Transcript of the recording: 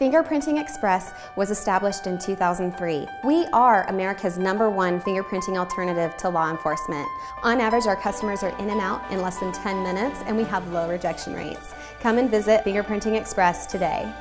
Fingerprinting Express was established in 2003. We are America's #1 fingerprinting alternative to law enforcement. On average, our customers are in and out in less than 10 minutes, and we have low rejection rates. Come and visit Fingerprinting Express today.